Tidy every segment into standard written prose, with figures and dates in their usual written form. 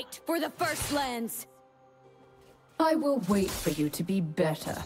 Fight for the first lens! I will wait for you to be better.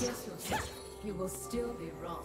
Guess yourself, you will still be wrong.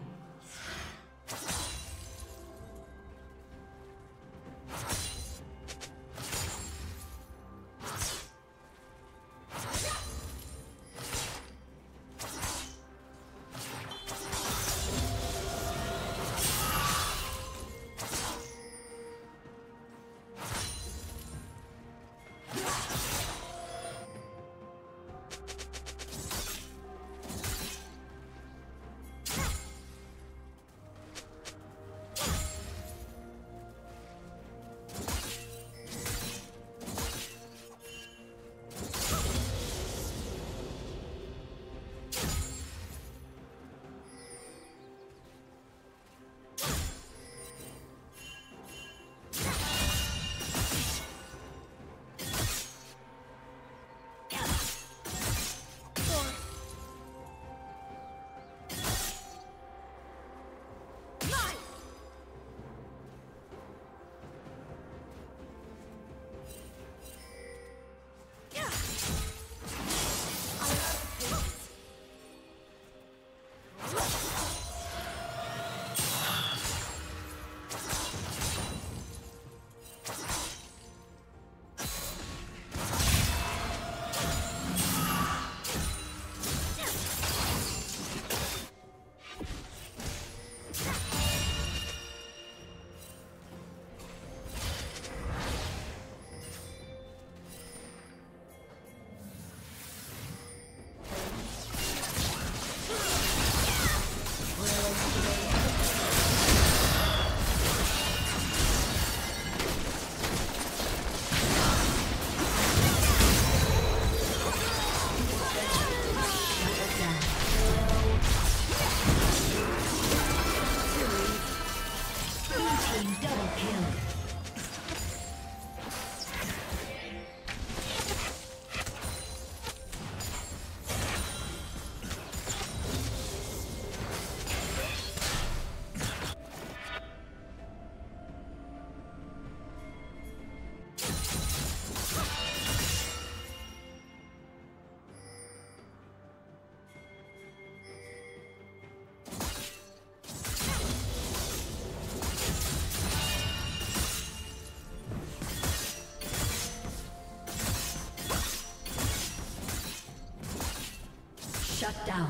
Shut down.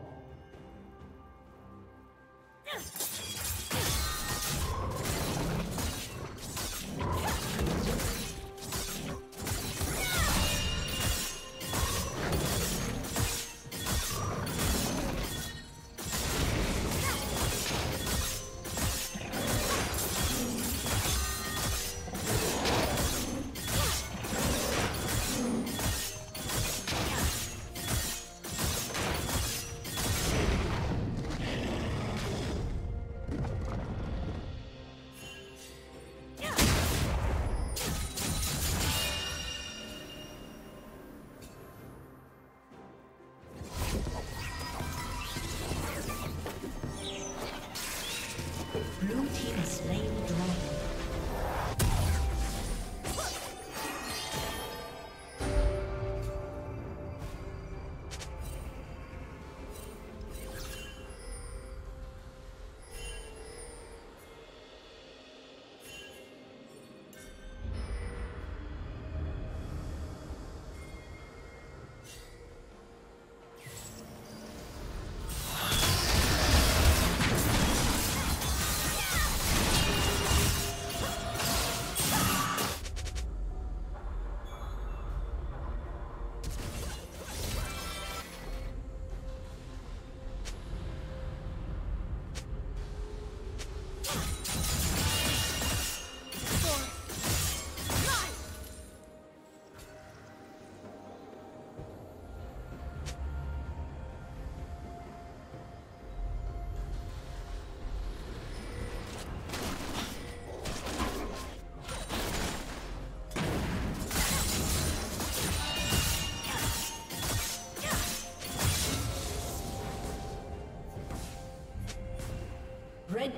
Red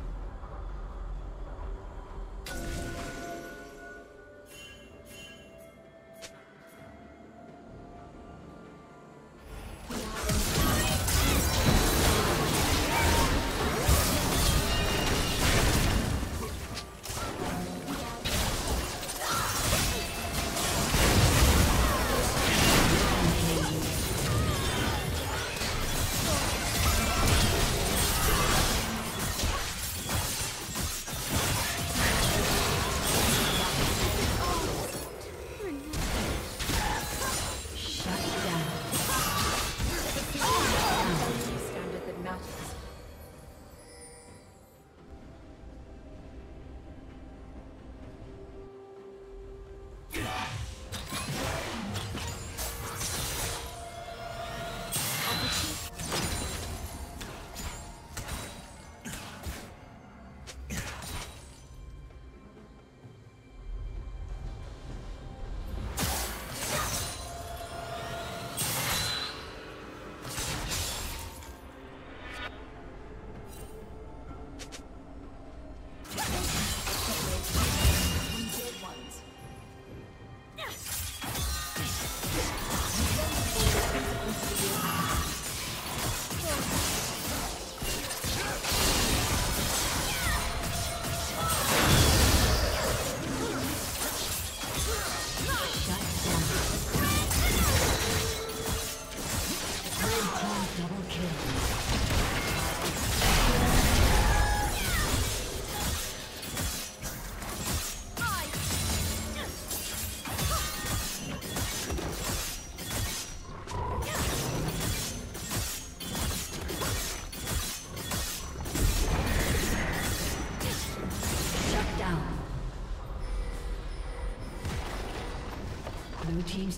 Blue team's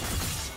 destroyed.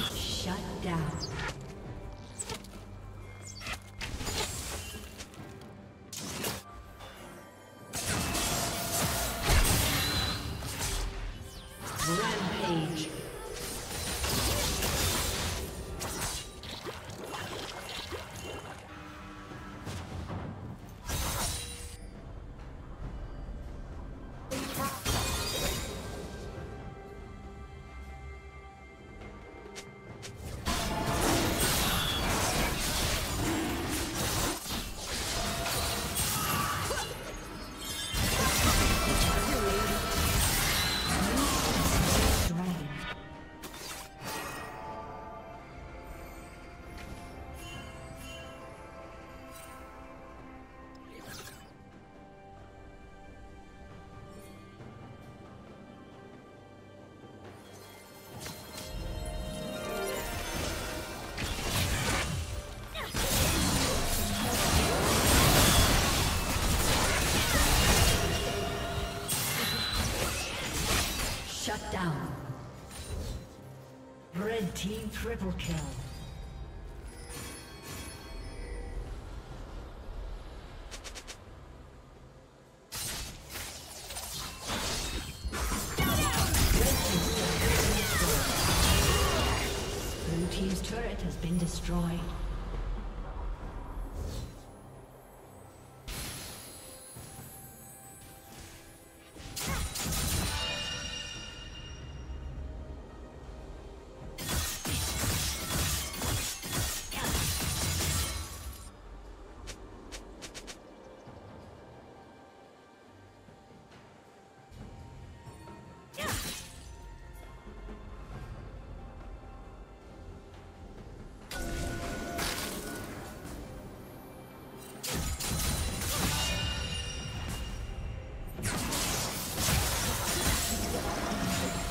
Shut down. Rampage. Shut down. Red team triple kill. Down, down. Red team's turret has been destroyed.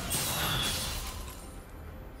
Blue team's turret has been destroyed.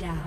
down.